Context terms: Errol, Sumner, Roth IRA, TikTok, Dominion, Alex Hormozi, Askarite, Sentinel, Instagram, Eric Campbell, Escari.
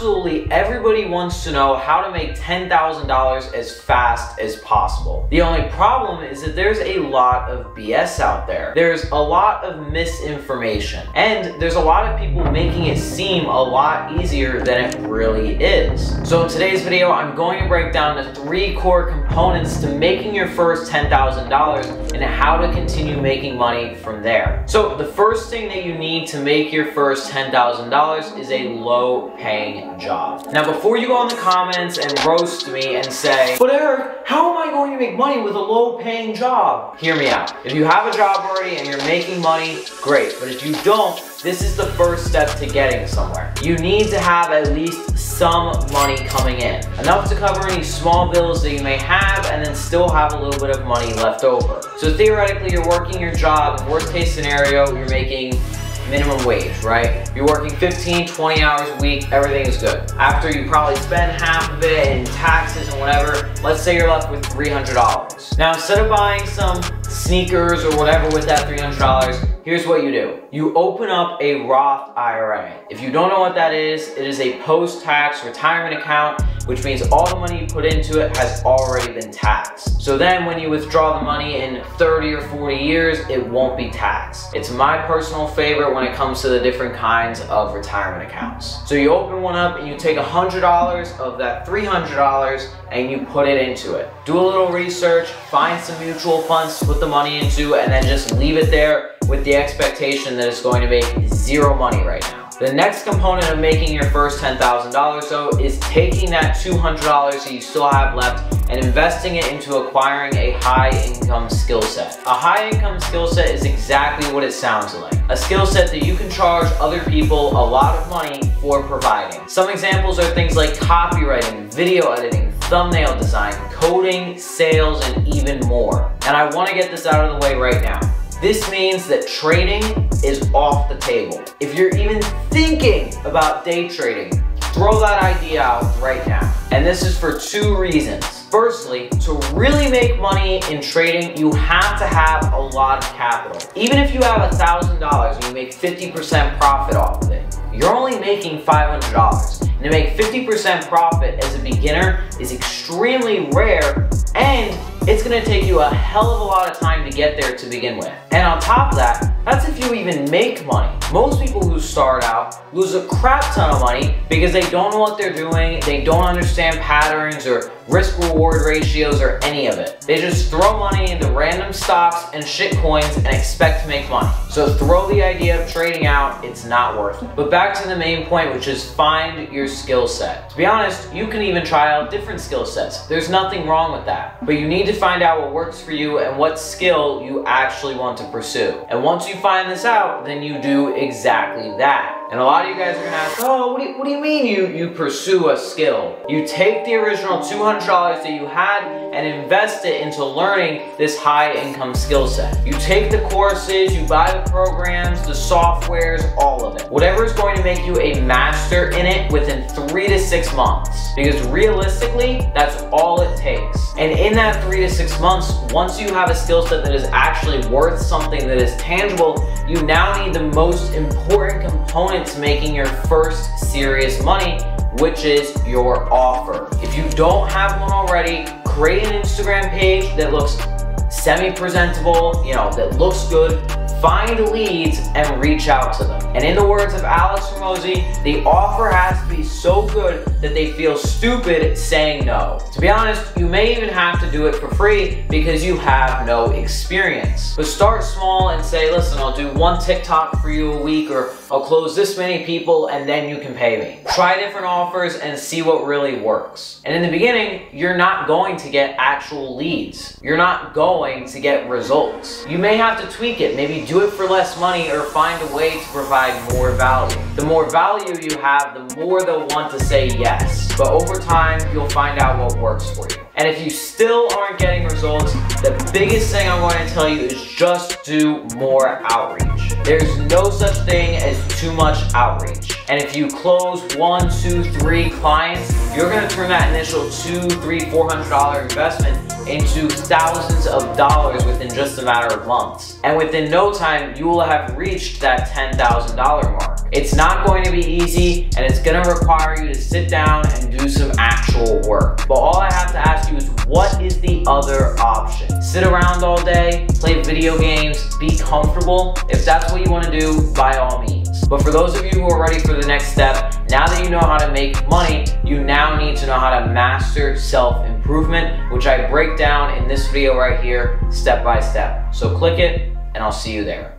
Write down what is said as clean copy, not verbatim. Absolutely everybody wants to know how to make $10,000 as fast as possible. The only problem is that there's a lot of BS out there. There's a lot of misinformation, and there's a lot of people making it seem a lot easier than it really is. So in today's video, I'm going to break down the three core components to making your first $10,000 and how to continue making money from there. So the first thing that you need to make your first $10,000 is a low-paying job. Now, before you go in the comments and roast me and say, "But Eric, how am I going to make money with a low-paying job?" Hear me out. If you have a job already and you're making money, great. But if you don't, this is the first step to getting somewhere. You need to have at least some money coming in, enough to cover any small bills that you may have and then still have a little bit of money left over. So theoretically, you're working your job, worst case scenario, you're making minimum wage, right? You're working 15, 20 hours a week, everything is good. After you probably spend half of it in taxes and whatever, let's say you're left with $300. Now, instead of buying some sneakers or whatever with that $300, here's what you do. You open up a Roth IRA. If you don't know what that is, it is a post-tax retirement account, which means all the money you put into it has already been taxed. So then when you withdraw the money in 30 or 40 years, it won't be taxed. It's my personal favorite when it comes to the different kinds of retirement accounts. So you open one up and you take $100 of that $300 and you put it into it. Do a little research, find some mutual funds to put the money into, and then just leave it there with the expectation that it's going to make zero money right now. The next component of making your first $10,000 though is taking that $200 that you still have left and investing it into acquiring a high income skill set. A high income skill set is exactly what it sounds like. A skill set that you can charge other people a lot of money for providing. Some examples are things like copywriting, video editing, thumbnail design, coding, sales, and even more. And I want to get this out of the way right now. This means that trading is off the table. If you're even thinking about day trading, throw that idea out right now. And this is for two reasons. Firstly, to really make money in trading, you have to have a lot of capital. Even if you have $1,000 and you make 50% profit off of it, you're only making $500. And to make 50% profit as a beginner is extremely rare, and it's gonna take you a hell of a lot of time to get there to begin with. And on top of that, that's if you even make money. Most people who start out lose a crap ton of money because they don't know what they're doing, they don't understand patterns or risk-reward ratios or any of it. They just throw money into random stocks and shit coins and expect to make money. So throw the idea of trading out, it's not worth it. But back to the main point, which is find your skill set. To be honest, you can even try out different skill sets. There's nothing wrong with that. But you need to find out what works for you and what skill you actually want to pursue. And once you find this out, then you do exactly that. And a lot of you guys are gonna ask, "Oh, what do you mean you pursue a skill?" You take the original $200 that you had and invest it into learning this high income skill set. You take the courses, you buy the programs, the softwares, all of it. Whatever is going to make you a master in it within 3 to 6 months. Because realistically, that's all it takes. And in that 3 to 6 months, once you have a skill set that is actually worth something that is tangible, you now need the most important component to making your first serious money, which is your offer. If you don't have one already, create an Instagram page that looks semi-presentable, you know, that looks good. Find leads and reach out to them. And in the words of Alex Hormozi, the offer has to be so good that they feel stupid saying no. To be honest, you may even have to do it for free because you have no experience. But start small and say, "Listen, I'll do one TikTok for you a week, or I'll close this many people and then you can pay me." Try different offers and see what really works. And in the beginning, you're not going to get actual leads. You're not going to get results. You may have to tweak it, maybe do it for less money, or find a way to provide more value. The more value you have, the more they'll want to say yes. But over time, you'll find out what works for you. And if you still aren't getting results, the biggest thing I'm going to tell you is just do more outreach. There's no such thing as too much outreach. And if you close 1, 2, 3 clients, you're gonna turn that initial $200, $300, $400 investment into thousands of dollars within just a matter of months. And within no time, you will have reached that $10,000 mark. It's not going to be easy, and it's going to require you to sit down and do some actual work. But all I have to ask you is, what is the other option? Sit around all day, play video games, be comfortable. If that's what you want to do, by all means. But for those of you who are ready for the next step, now that you know how to make money, you now need to know how to master self-improvement, which I break down in this video right here, step by step. So click it, and I'll see you there.